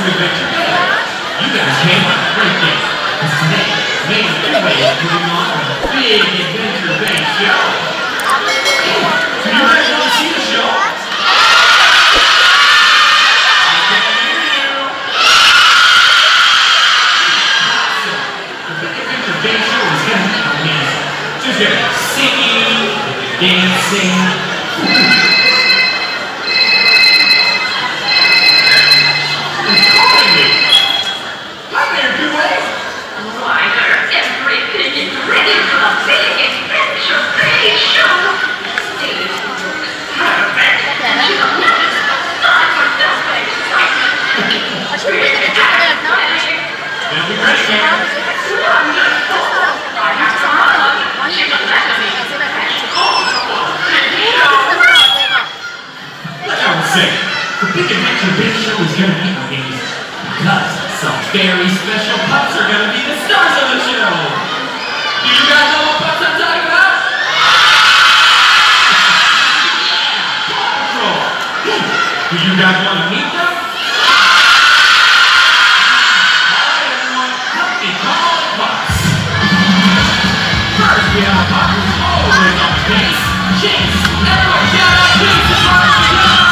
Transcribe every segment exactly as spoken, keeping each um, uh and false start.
your adventure. You guys came on a great day. Because today, Mayor Humdinger is putting on a big adventure-based show. So you guys want to see the show? Dancing. Very special pups are going to be the stars of the show! Do you guys know what pups I'm talking about? Yeah! Paw Patrol! Do you guys want to meet them? Alright everyone, help me call the pups! First we have a pup who's always on Chase! Chase! Everyone shout out Chase and Froggy Bob!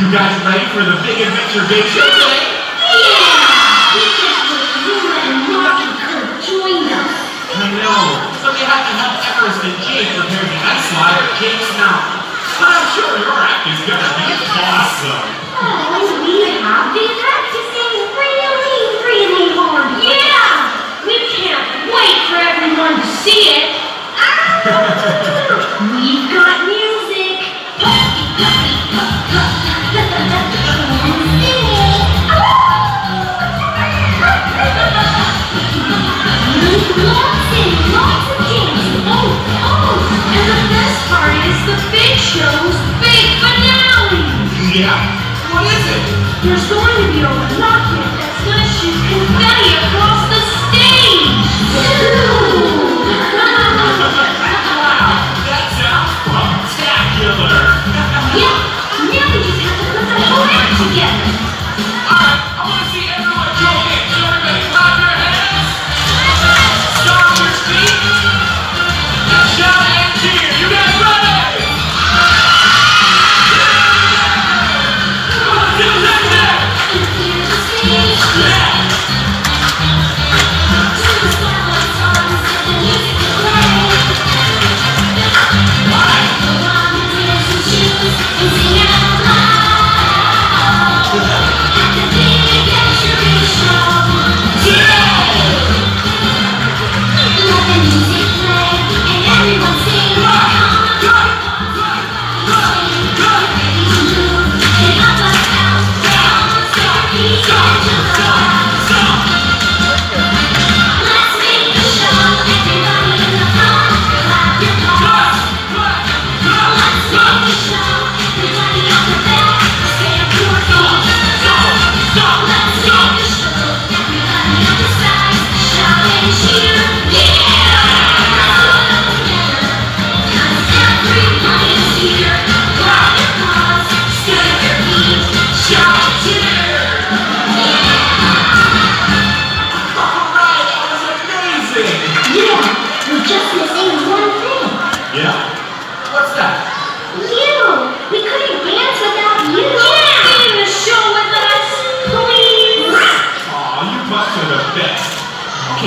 You guys ready for the big adventure big show today? Yeah! We just wish you and Marshall could have joined us. I know. So they have to help Everest and Jake prepare the ice slide at Cake's Mountain. But I'm sure your act is gonna be awesome. Oh, we have been practicing really, really hard. Yeah! We can't wait for everyone to see it. We've got music. Puppy, puppy, puppy, puppy. Lots and lots of games. Oh, oh, and the best part is the big show's big finale. Yeah, what is it? There's going to be a rocket that's going to shoot confetti across the stage. Ooh. Wow, that sounds spectacular. Yeah, now we just have to put the whole act together. All right, I want to see everyone join in. So everybody clap your hands. Shout and cheer! You guys ready? Come on, do it like that! Yeah! To the spotlight on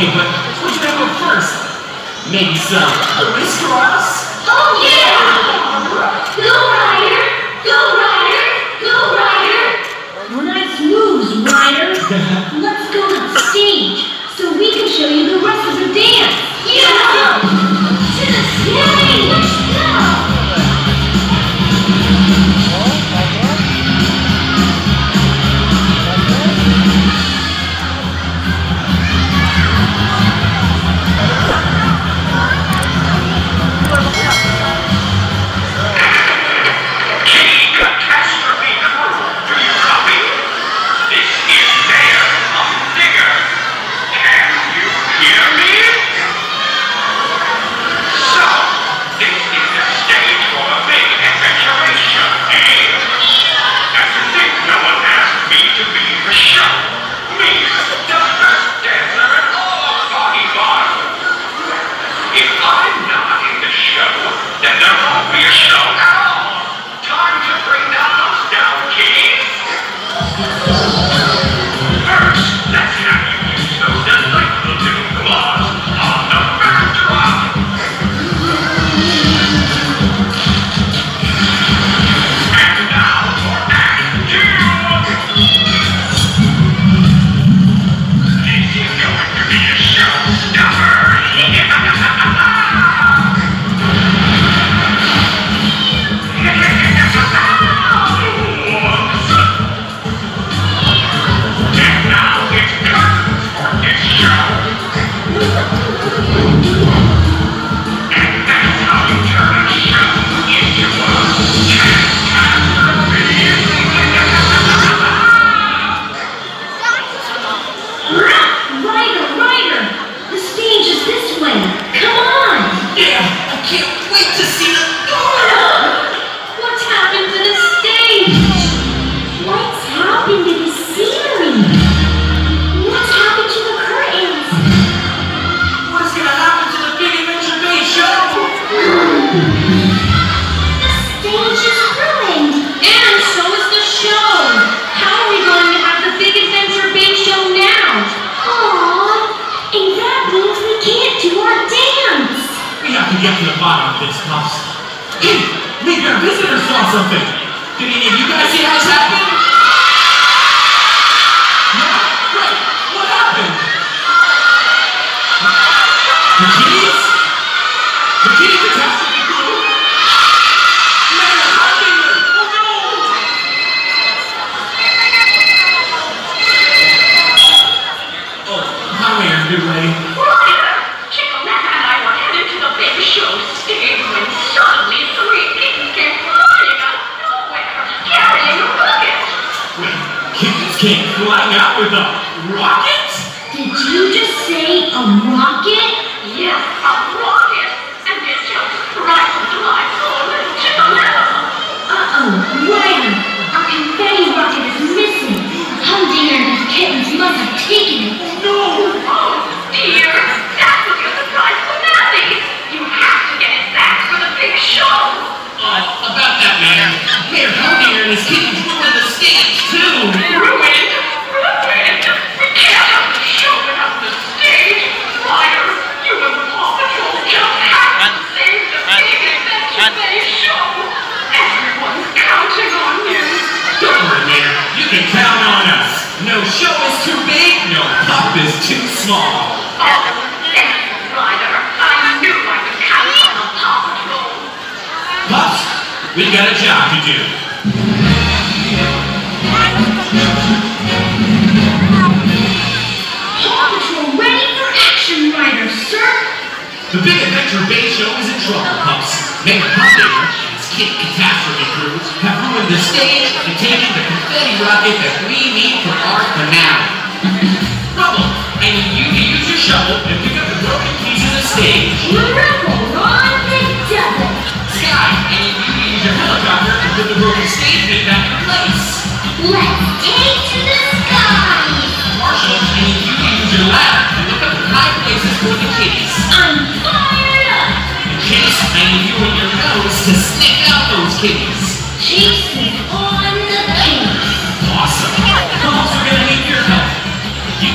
me, but which would I go first? Maybe some crisscross? Oh, yeah! Go, Ryder! Go, Ryder! Go, Ryder! Nice moves, Ryder! Let's go to the stage so we can show you the rest of the dance! Yeah! To the stage! Let's go!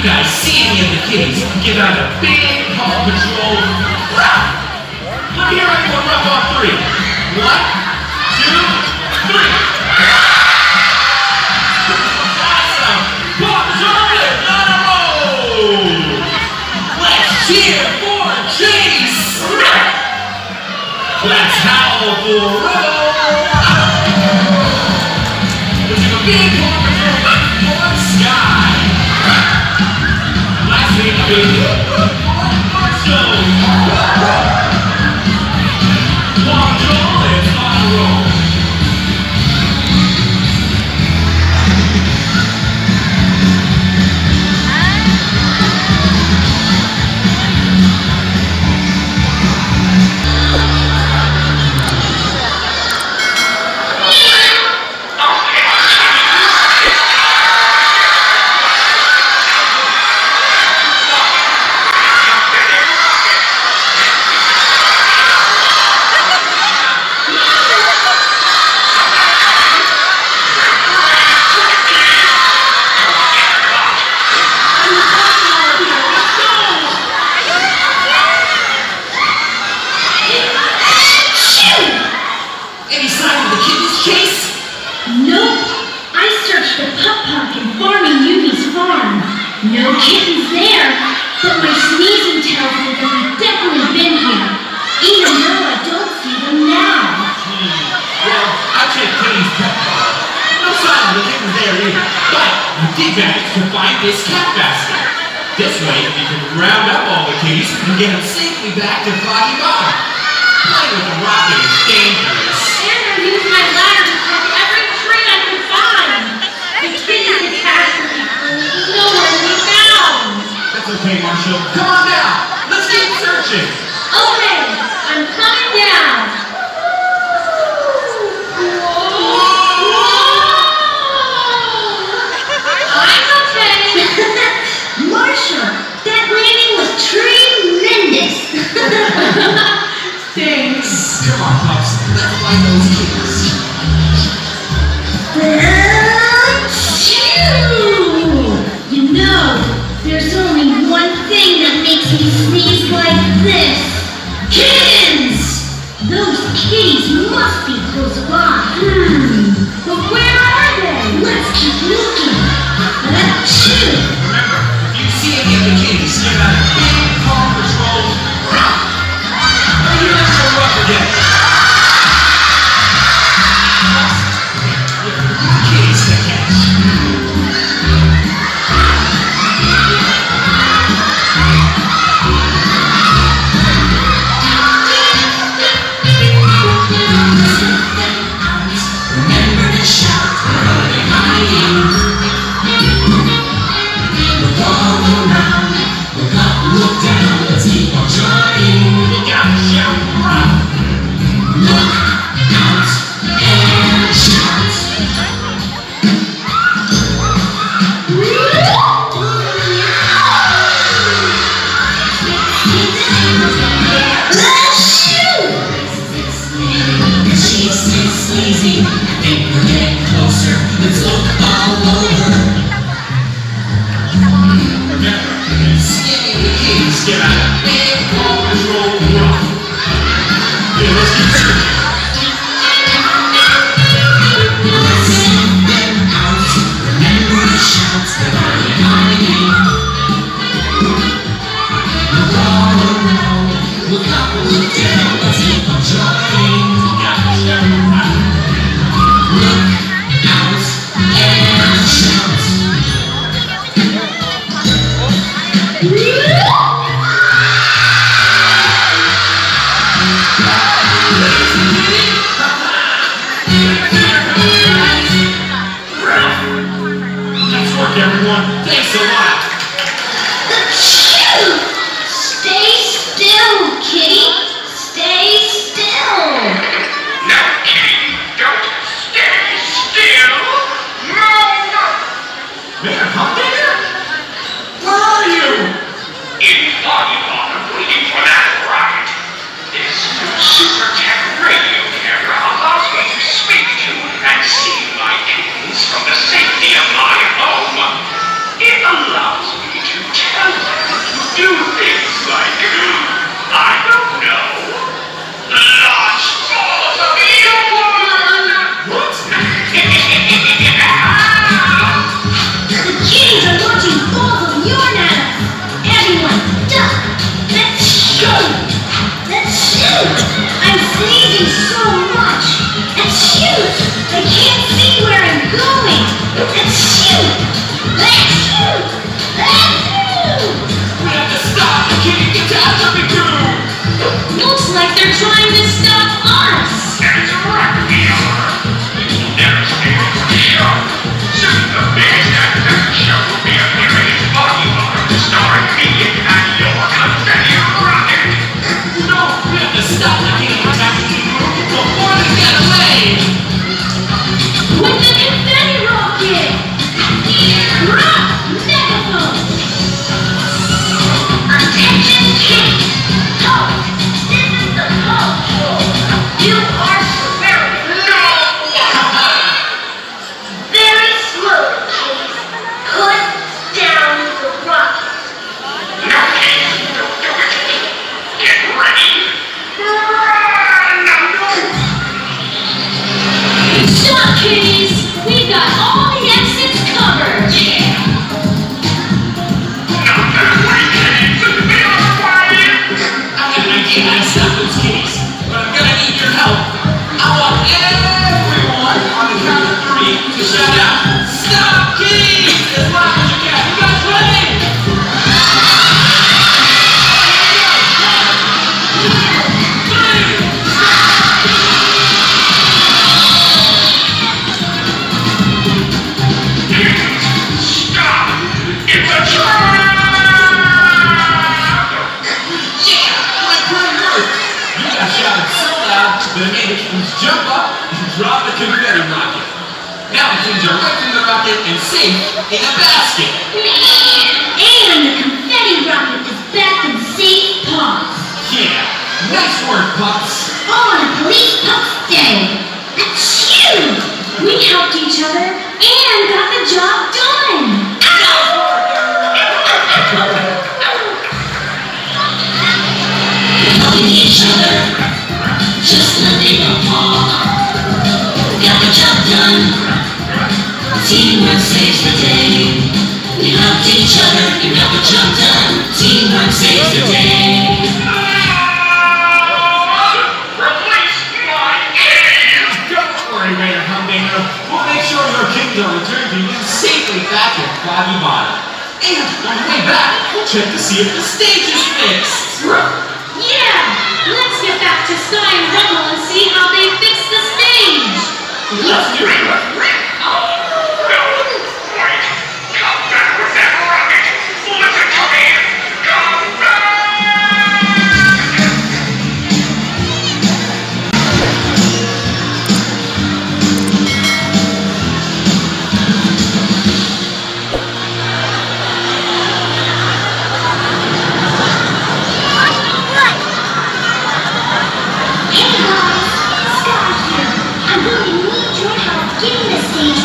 You guys see any of the kids, give out a big Paw Patrol rah! From here I go rough on three. One, two, three. Awesome! Paw Patrol is on a roll! Let's cheer for Chase! Let's howl for Rubble! Let's have a big Paw Patrol rah! For Skye! Last week I did Marshall! Allows me to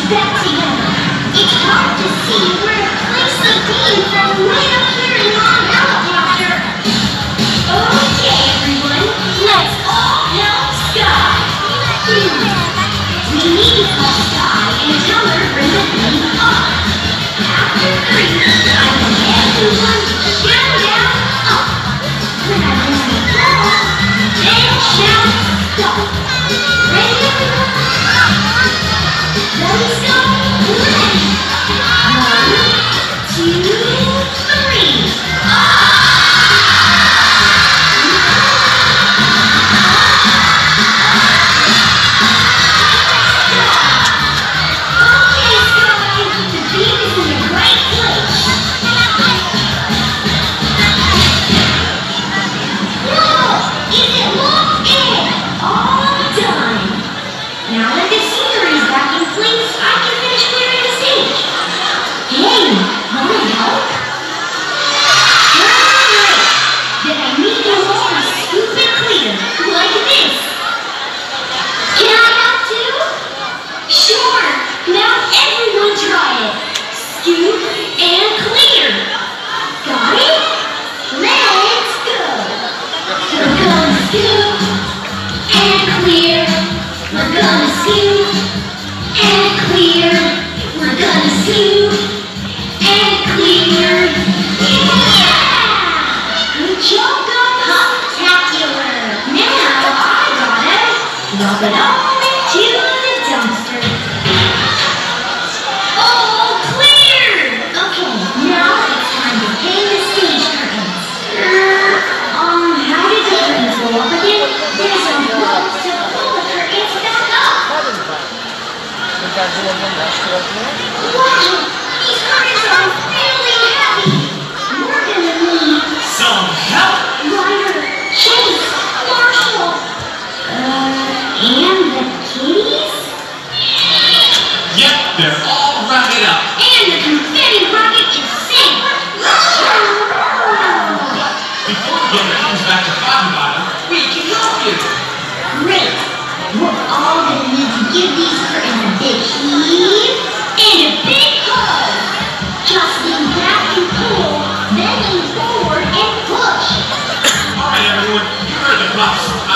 Back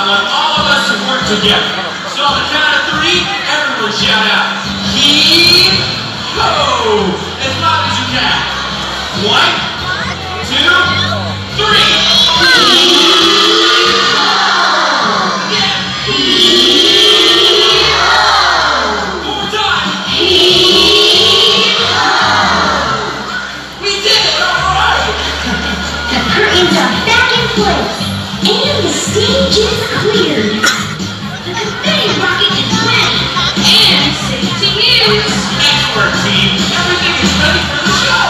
want all of us to work together. So on the count of three, everyone shout out, hee-ho! As loud as you can. One, two, three. Hee-ho! Yeah. Hee-ho! One more time. Hee-ho! We did it, all right. The curtains are back in place. And the stage is cleared. The confetti rocket is ready. And safe to use. Expert team, everything is ready for the show.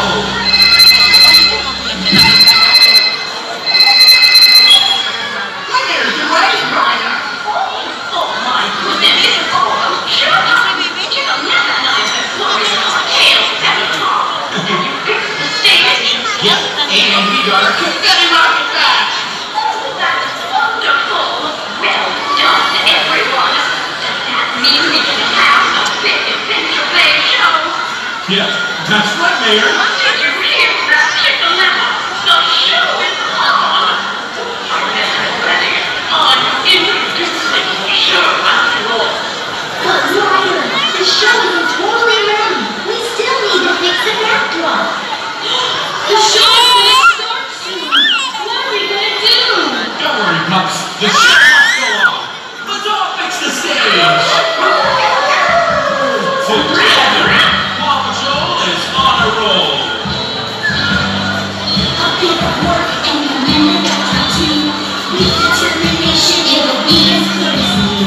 Come here, you ready, Ryder? Oh, oh my goodness. Oh, sure. You know, never know if it's long as our tails that long. And you fixed the stage. Yep, and we got our confetti rocket back. Yeah, that's right, Mayor. Did you hear that, Chick-a-Lama? The show is on. Our everybody is on introducing the show after all. But Ryder, the show isn't totally ready. We still need to fix the backdrop. The show is going to start soon. What are we going to do? Don't worry, Pups. The show must go on. Let's all fix the stage. Nice! Now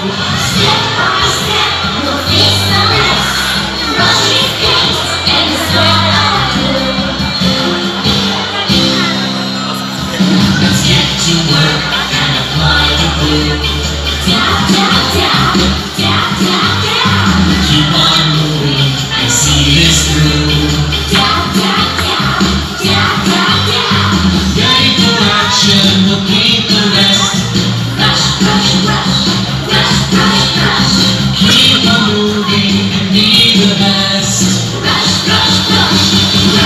I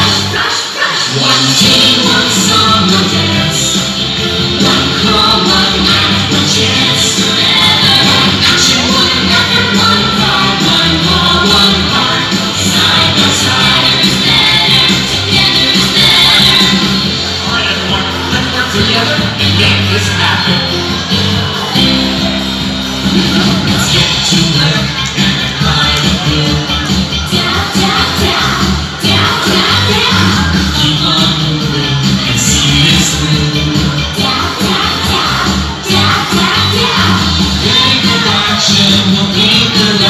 want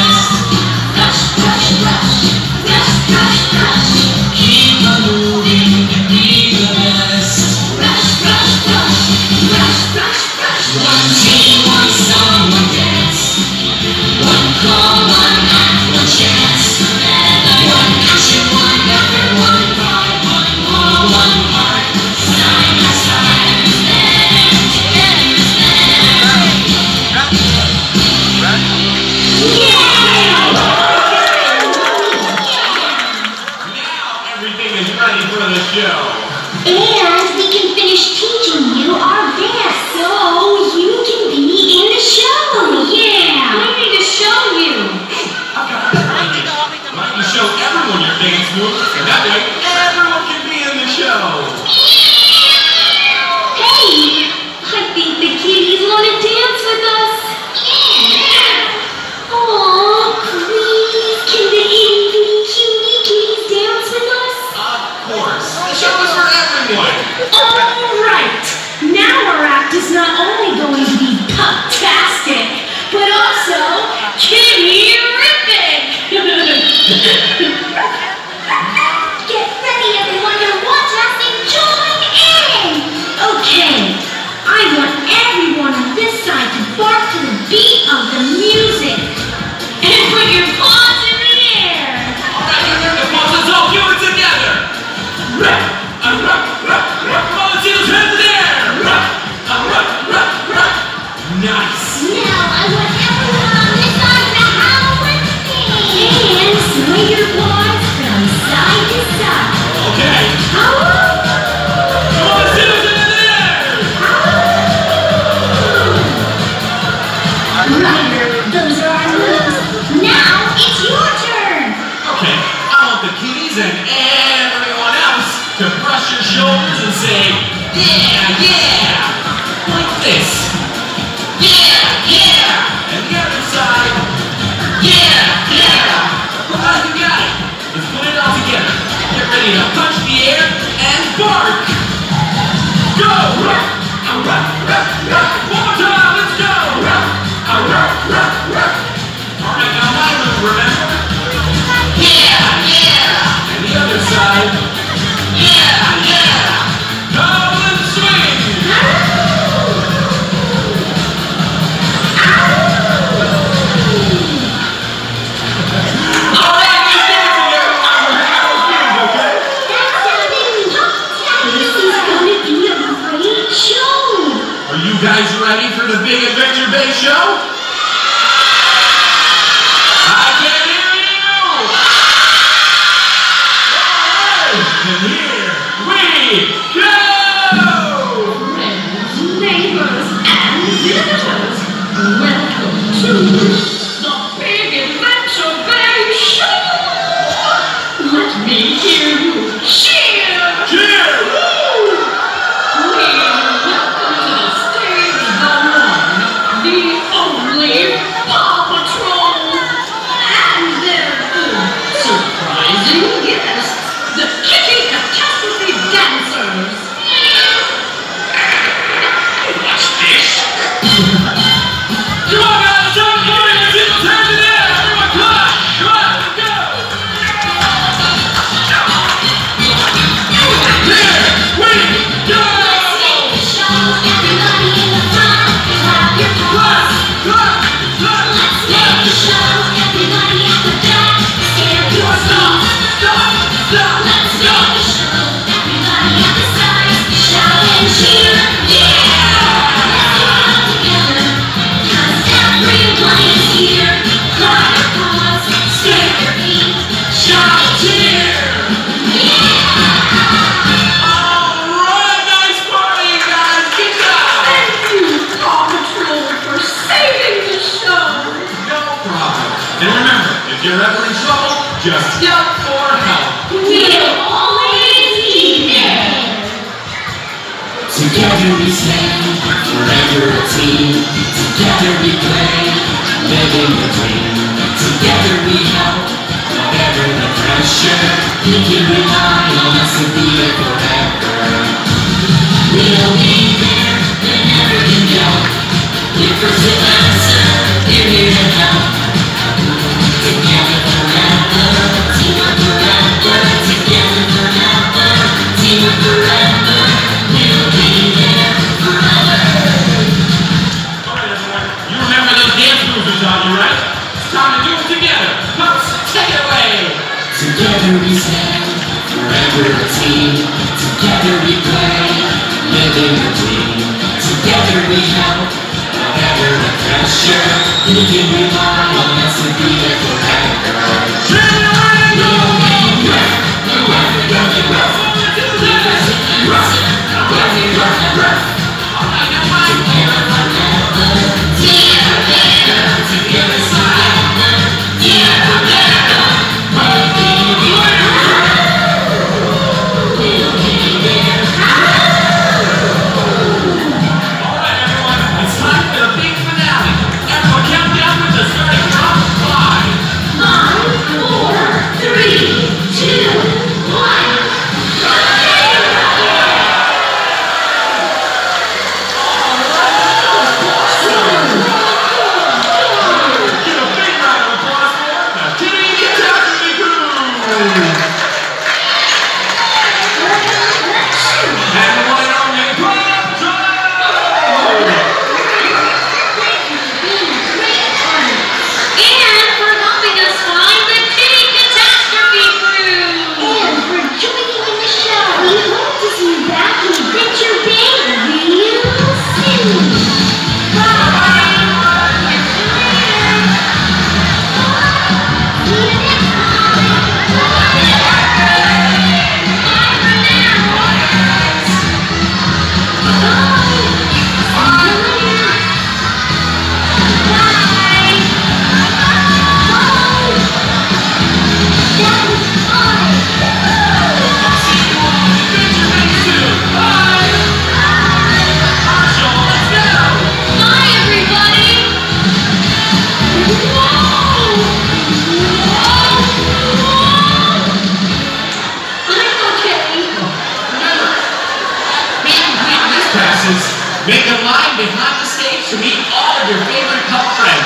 everyone on this side of the house with me! And Ryder! shoulders and say, yeah, yeah, like this. Yeah, yeah. And the other side, yeah, yeah. Come on, you got it. Let's put it all together. Get ready to punch the air and bark. Go, rock, rock, rock, rock. One more time, let's go. Rock, rock, rock, rock. All right, now my move, remember? Yeah, yeah. And the other side. Time for the big finale. Everyone, count down with the starting drop. Five, Make a line behind the stage to meet all of your favorite pup friends.